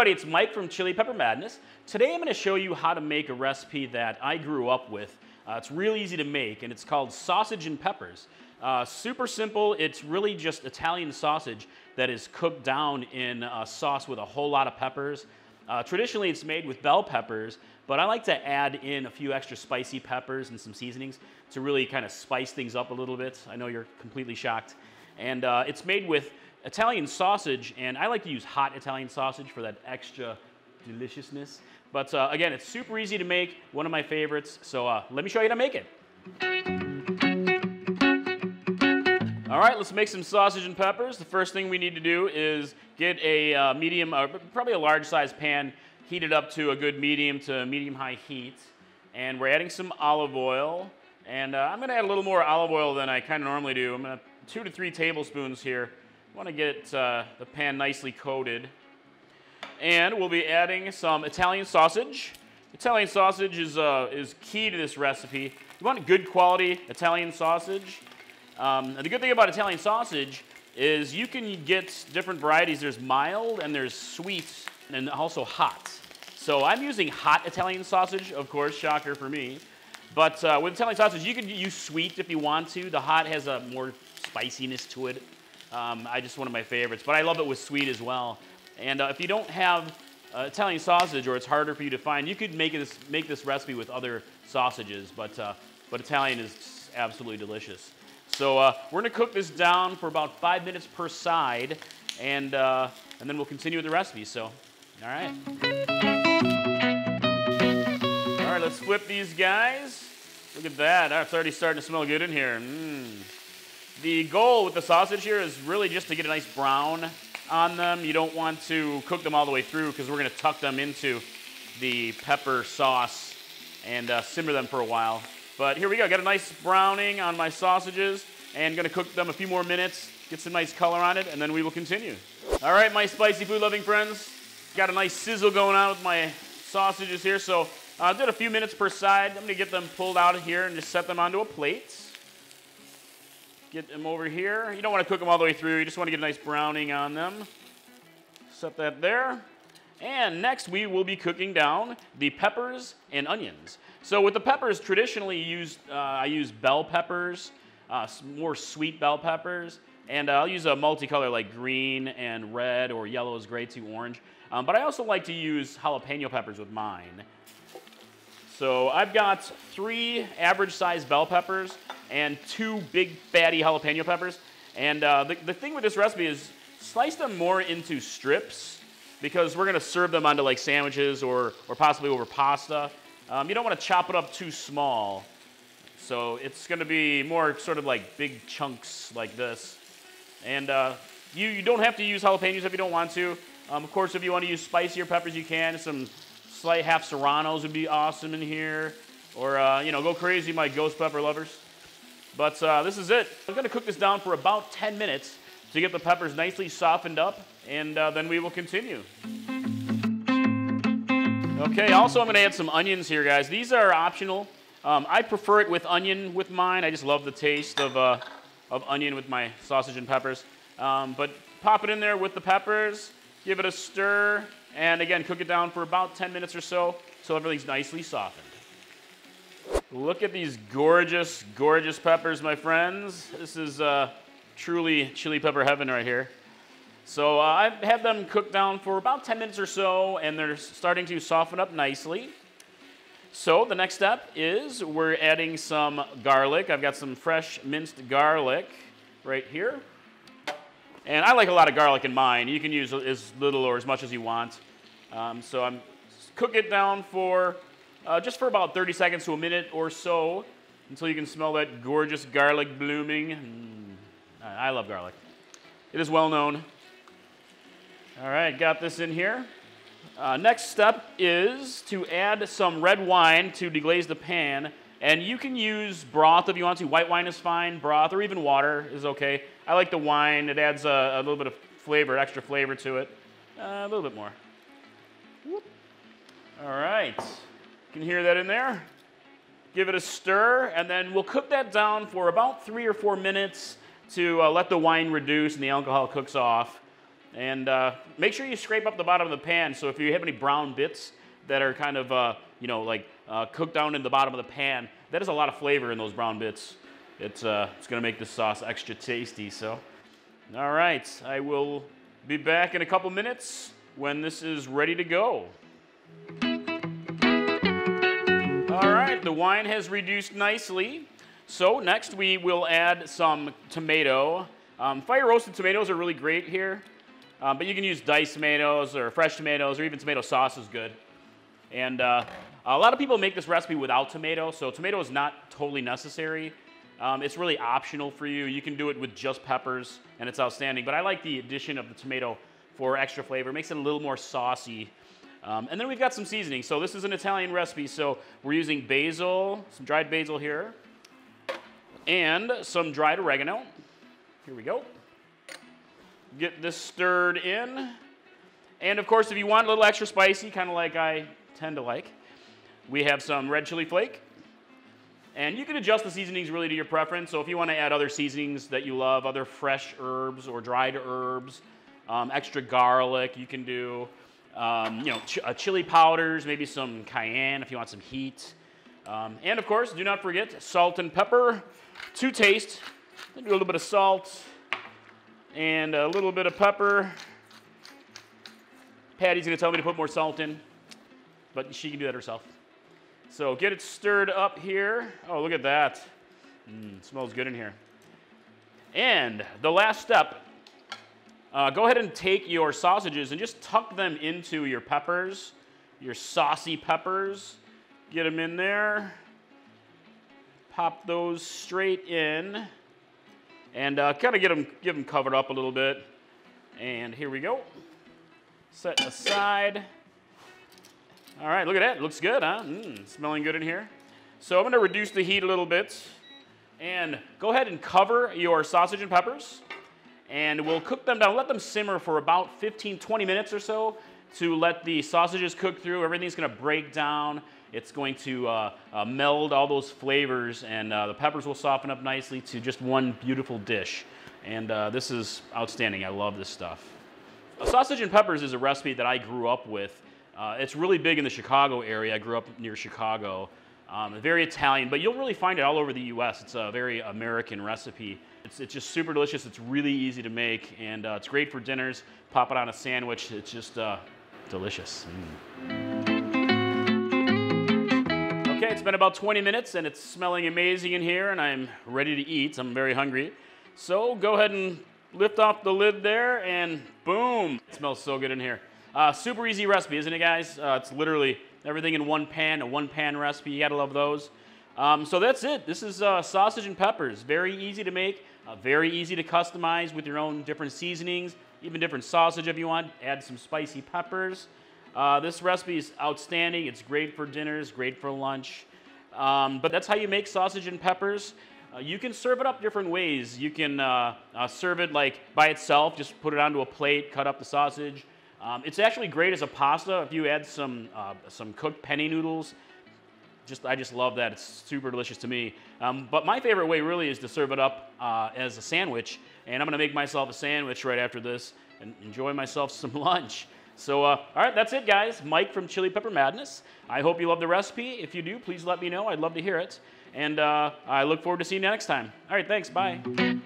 everybody, it's Mike from Chili Pepper Madness. Today I'm going to show you how to make a recipe that I grew up with. It's real easy to make, and it's called sausage and peppers. Super simple. It's really just Italian sausage that is cooked down in a sauce with a whole lot of peppers. Traditionally it's made with bell peppers, but I like to add in a few extra spicy peppers and some seasonings to really kind of spice things up a little bit. I know you're completely shocked. And it's made with Italian sausage, and I like to use hot Italian sausage for that extra deliciousness. But again, it's super easy to make, one of my favorites, so let me show you how to make it. All right, let's make some sausage and peppers. The first thing we need to do is get a medium, probably a large size pan, heat it up to a good medium to medium-high heat. And we're adding some olive oil, and I'm gonna add a little more olive oil than I kind of normally do. I'm gonna 2 to 3 tablespoons here. I want to get the pan nicely coated. And we'll be adding some Italian sausage. Italian sausage is key to this recipe. You want good quality Italian sausage. And the good thing about Italian sausage is you can get different varieties. There's mild and there's sweet and also hot. So I'm using hot Italian sausage, of course, shocker for me. But with Italian sausage, you can use sweet if you want to. The hot has a more spiciness to it. Just one of my favorites, but I love it with sweet as well. And if you don't have Italian sausage, or it's harder for you to find, you could make this recipe with other sausages, but Italian is absolutely delicious. So we're gonna cook this down for about 5 minutes per side, and then we'll continue with the recipe. So, all right. All right, let's flip these guys. Look at that, it's already starting to smell good in here. The goal with the sausage here is really just to get a nice brown on them. You don't want to cook them all the way through because we're going to tuck them into the pepper sauce and simmer them for a while. But here we go. Got a nice browning on my sausages, and going to cook them a few more minutes, get some nice color on it, and then we will continue. All right, my spicy food-loving friends. Got a nice sizzle going on with my sausages here. So I did a few minutes per side. I'm going to get them pulled out of here and just set them onto a plate. Get them over here. You don't want to cook them all the way through. You just want to get a nice browning on them. Set that there. And next we will be cooking down the peppers and onions. So with the peppers, traditionally I use bell peppers, more sweet bell peppers. And I'll use a multicolor like green and red, or yellow is great too, orange. But I also like to use jalapeno peppers with mine. So I've got 3 average sized bell peppers and 2 big fatty jalapeno peppers. And the thing with this recipe is slice them more into strips, because we're gonna serve them onto like sandwiches or possibly over pasta. You don't wanna chop it up too small. So it's gonna be more sort of like big chunks like this. And you don't have to use jalapenos if you don't want to. Of course, if you wanna use spicier peppers, you can. Some slight half serranos would be awesome in here. Or you know, go crazy, my ghost pepper lovers. But this is it. I'm gonna cook this down for about 10 minutes to get the peppers nicely softened up, and then we will continue. Okay, also I'm gonna add some onions here, guys. These are optional. I prefer it with onion with mine. I just love the taste of onion with my sausage and peppers. But pop it in there with the peppers, give it a stir, and again, cook it down for about 10 minutes or so till everything's nicely softened. Look at these gorgeous, gorgeous peppers, my friends. This is truly chili pepper heaven right here. So I've had them cook down for about 10 minutes or so, and they're starting to soften up nicely. So the next step is we're adding some garlic. I've got some fresh minced garlic right here. And I like a lot of garlic in mine. You can use as little or as much as you want. So I'm cook it down for just for about 30 seconds to a minute or so, until you can smell that gorgeous garlic blooming. I love garlic. It is well known. All right, got this in here. Next step is to add some red wine to deglaze the pan. And you can use broth if you want to. White wine is fine, broth, or even water is okay. I like the wine. It adds a little bit of flavor, extra flavor to it. A little bit more. Whoop. All right. Can hear that in there. Give it a stir, and then we'll cook that down for about 3 or 4 minutes to let the wine reduce and the alcohol cooks off. And make sure you scrape up the bottom of the pan, so if you have any brown bits that are kind of, you know, like cooked down in the bottom of the pan, that is a lot of flavor in those brown bits. It's gonna make this sauce extra tasty, so. All right, I will be back in a couple minutes when this is ready to go. All right, the wine has reduced nicely. So next we will add some tomato. Fire roasted tomatoes are really great here, but you can use diced tomatoes or fresh tomatoes, or even tomato sauce is good. And a lot of people make this recipe without tomato, so tomato is not totally necessary. It's really optional for you. You can do it with just peppers, and it's outstanding. But I like the addition of the tomato for extra flavor. It makes it a little more saucy. And then we've got some seasoning. So this is an Italian recipe, so we're using basil, some dried basil here, and some dried oregano. Here we go. Get this stirred in. And of course, if you want a little extra spicy, kind of like I tend to like, we have some red chili flake. And you can adjust the seasonings really to your preference. So if you want to add other seasonings that you love, other fresh herbs or dried herbs, extra garlic, you can do, you know, chili powders, maybe some cayenne if you want some heat. And of course, do not forget salt and pepper to taste. Do a little bit of salt and a little bit of pepper. Patty's gonna tell me to put more salt in, but she can do that herself. So get it stirred up here. Oh, look at that. Smells good in here. And the last step, go ahead and take your sausages and just tuck them into your peppers, your saucy peppers. Get them in there. Pop those straight in. And kind of give them covered up a little bit. And here we go. Set aside. All right, look at that. Looks good, huh? Smelling good in here. So I'm going to reduce the heat a little bit. And go ahead and cover your sausage and peppers. And we'll cook them down. Let them simmer for about 15, 20 minutes or so to let the sausages cook through. Everything's going to break down. It's going to meld all those flavors, and the peppers will soften up nicely to just one beautiful dish. And this is outstanding. I love this stuff. Sausage and peppers is a recipe that I grew up with. It's really big in the Chicago area. I grew up near Chicago. Very Italian, but you'll really find it all over the U.S. It's a very American recipe. It's just super delicious. It's really easy to make, and it's great for dinners. Pop it on a sandwich. It's just delicious. Okay, it's been about 20 minutes and it's smelling amazing in here, and I'm ready to eat. I'm very hungry. So go ahead and lift off the lid there and boom, it smells so good in here. Super easy recipe, isn't it, guys? It's literally everything in one pan, a one-pan recipe. You gotta love those. So that's it. This is sausage and peppers. Very easy to make, very easy to customize with your own different seasonings, even different sausage if you want. Add some spicy peppers. This recipe is outstanding. It's great for dinners, great for lunch. But that's how you make sausage and peppers. You can serve it up different ways. You can serve it like by itself, just put it onto a plate, cut up the sausage. It's actually great as a pasta if you add some cooked penne noodles. I just love that. It's super delicious to me. But my favorite way really is to serve it up as a sandwich. And I'm gonna make myself a sandwich right after this and enjoy myself some lunch. So, all right, that's it, guys. Mike from Chili Pepper Madness. I hope you love the recipe. If you do, please let me know. I'd love to hear it. And I look forward to seeing you next time. All right, thanks. Bye.